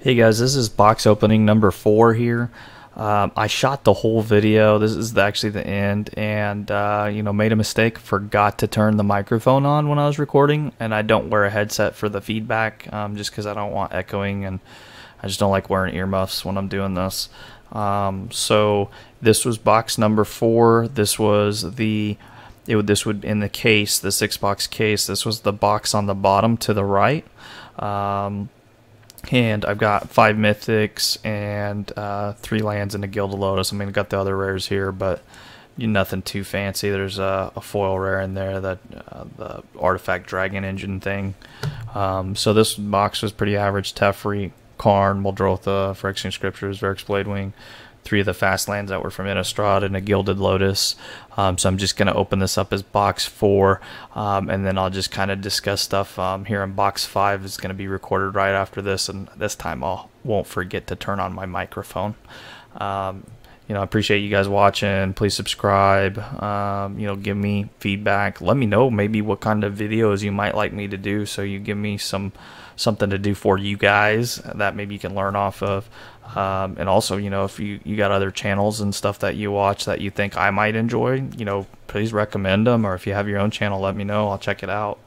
Hey guys, this is box opening number 4 here. I shot the whole video. This is actually the end, and you know, made a mistake, forgot to turn the microphone on when I was recording, and I don't wear a headset for the feedback, just because I don't want echoing, and I just don't like wearing earmuffs when I'm doing this. So this was box number 4. This was the 6-box case. This was the box on the bottom to the right. And I've got 5 mythics and 3 lands and a Gilded Lotus. I mean, I've got the other rares here, but nothing too fancy. There's a foil rare in there, that the Artifact Dragon Engine thing. So this box was pretty average. Teferi, Karn, Muldrotha, Fraxinus Scriptures, Verexblade Wing, 3 of the Fastlands that were from Innistrad, and a Gilded Lotus. So I'm just going to open this up as box 4, and then I'll just kind of discuss stuff here in box 5. It's going to be recorded right after this, and this time I won't forget to turn on my microphone. You know, I appreciate you guys watching. Please subscribe. You know, give me feedback. Let me know maybe what kind of videos you might like me to do, so you give me something to do for you guys that maybe you can learn off of. And also, you know, if you got other channels and stuff that you watch that you think I might enjoy, you know, please recommend them. Or if you have your own channel, let me know. I'll check it out.